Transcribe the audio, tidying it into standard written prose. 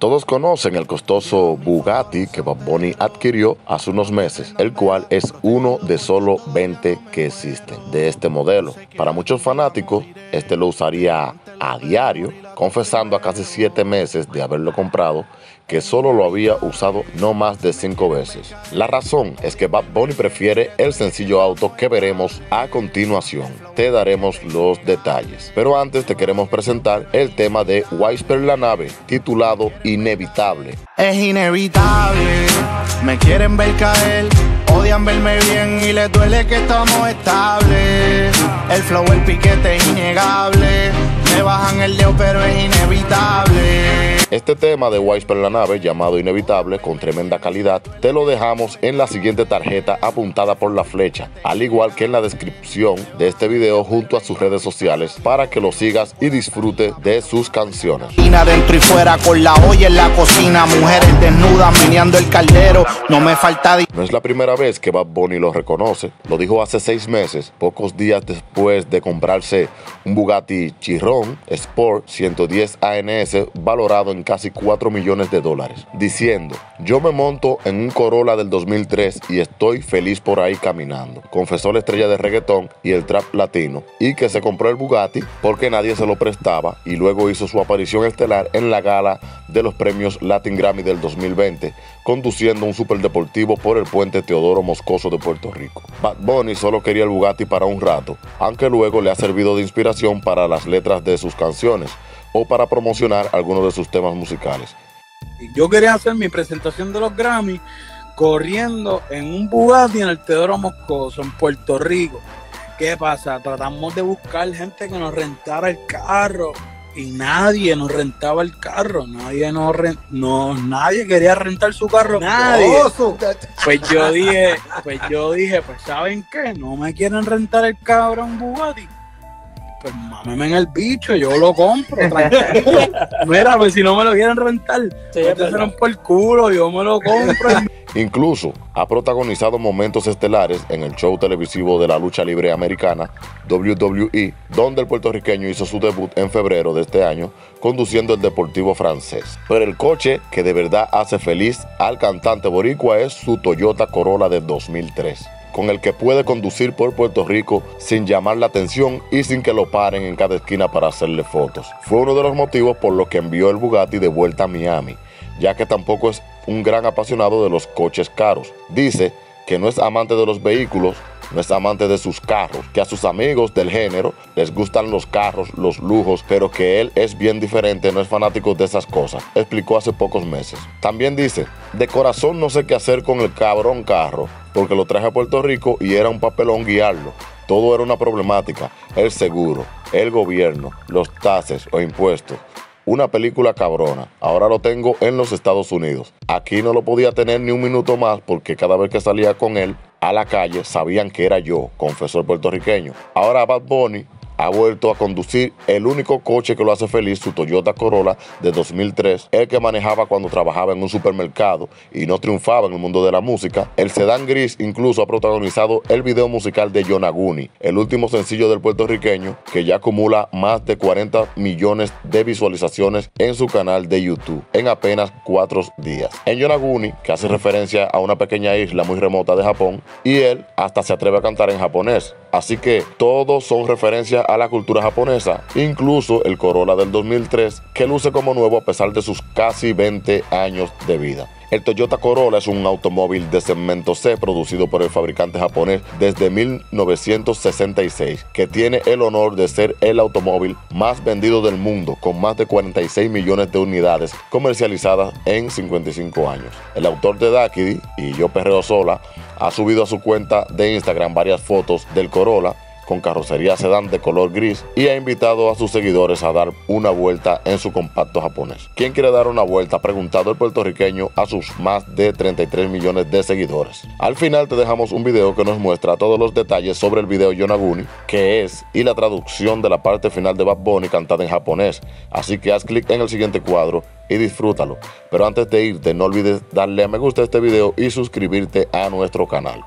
Todos conocen el costoso Bugatti que Bad Bunny adquirió hace unos meses, el cual es uno de solo 20 que existen de este modelo. Para muchos fanáticos, este lo usaría a diario, confesando a casi 7 meses de haberlo comprado que solo lo había usado no más de 5 veces. La razón es que Bad Bunny prefiere el sencillo auto que veremos a continuación. Te daremos los detalles, pero antes te queremos presentar el tema de Wysper la Nave, titulado Inevitable. Es inevitable, me quieren ver caer, odian verme bien y les duele que estamos estables. El flow, el piquete es innegable, me bajan el dedo pero es inevitable. Este tema de Wysper la Nave, llamado Inevitable, con tremenda calidad, te lo dejamos en la siguiente tarjeta apuntada por la flecha, al igual que en la descripción de este video junto a sus redes sociales, para que lo sigas y disfrutes de sus canciones. Dentro y fuera con la olla en la cocina, mujeres desnudas meneando el caldero, no me falta. No es la primera vez que Bad Bunny lo reconoce, lo dijo hace 6 meses, pocos días después de comprarse un Bugatti Chiron Sport 110 ANS valorado en casi $4 millones, diciendo: yo me monto en un Corolla del 2003 y estoy feliz por ahí caminando. Confesó la estrella de reggaetón y el trap latino, y que se compró el Bugatti porque nadie se lo prestaba, y luego hizo su aparición estelar en la gala de los premios Latin Grammy del 2020, conduciendo un superdeportivo por el puente Teodoro Moscoso de Puerto Rico. Bad Bunny solo quería el Bugatti para un rato, aunque luego le ha servido de inspiración para las letras de sus canciones o para promocionar algunos de sus temas musicales. Yo quería hacer mi presentación de los Grammy corriendo en un Bugatti en el Teodoro Moscoso, en Puerto Rico. ¿Qué pasa? Tratamos de buscar gente que nos rentara el carro y nadie nos rentaba el carro. Nadie quería rentar su carro. Nadie. Pues yo dije, pues ¿saben qué? No me quieren rentar el carro a un Bugatti. Pues mámeme en el bicho, yo lo compro, tranquilo. Mira, pues si no me lo quieren rentar, sí, no te serán por el culo, yo me lo compro. Incluso ha protagonizado momentos estelares en el show televisivo de la lucha libre americana WWE, donde el puertorriqueño hizo su debut en febrero de este año, conduciendo el deportivo francés. Pero el coche que de verdad hace feliz al cantante boricua es su Toyota Corolla de 2003. Con el que puede conducir por Puerto Rico sin llamar la atención y sin que lo paren en cada esquina para hacerle fotos. Fue uno de los motivos por los que envió el Bugatti de vuelta a Miami, ya que tampoco es un gran apasionado de los coches caros. Dice que no es amante de los vehículos, no es amante de sus carros, que a sus amigos del género les gustan los carros, los lujos, pero que él es bien diferente, no es fanático de esas cosas, explicó hace pocos meses. También dice: de corazón no sé qué hacer con el cabrón carro, porque lo traje a Puerto Rico y era un papelón guiarlo. Todo era una problemática, el seguro, el gobierno, los taxes o impuestos. Una película cabrona. Ahora lo tengo en los Estados Unidos. Aquí no lo podía tener ni un minuto más porque cada vez que salía con él a la calle sabían que era yo, confesó el puertorriqueño. Ahora Bad Bunny ha vuelto a conducir el único coche que lo hace feliz, su Toyota Corolla de 2003, el que manejaba cuando trabajaba en un supermercado y no triunfaba en el mundo de la música. El sedán gris incluso ha protagonizado el video musical de Yonaguni, el último sencillo del puertorriqueño, que ya acumula más de 40 millones de visualizaciones en su canal de YouTube en apenas 4 días. En Yonaguni, que hace referencia a una pequeña isla muy remota de Japón, y él hasta se atreve a cantar en japonés. Así que todos son referencias a la cultura japonesa, incluso el Corolla del 2003, que luce como nuevo a pesar de sus casi 20 años de vida. El Toyota Corolla es un automóvil de segmento C producido por el fabricante japonés desde 1966, que tiene el honor de ser el automóvil más vendido del mundo, con más de 46 millones de unidades comercializadas en 55 años. El autor de Dákiti y Yo Perreo Sola ha subido a su cuenta de Instagram varias fotos del Corolla con carrocería sedán de color gris y ha invitado a sus seguidores a dar una vuelta en su compacto japonés. ¿Quién quiere dar una vuelta?, ha preguntado el puertorriqueño a sus más de 33 millones de seguidores. Al final te dejamos un video que nos muestra todos los detalles sobre el video Yonaguni, que es, y la traducción de la parte final de Bad Bunny cantada en japonés. Así que haz clic en el siguiente cuadro y disfrútalo. Pero antes de irte, no olvides darle a me gusta a este video y suscribirte a nuestro canal.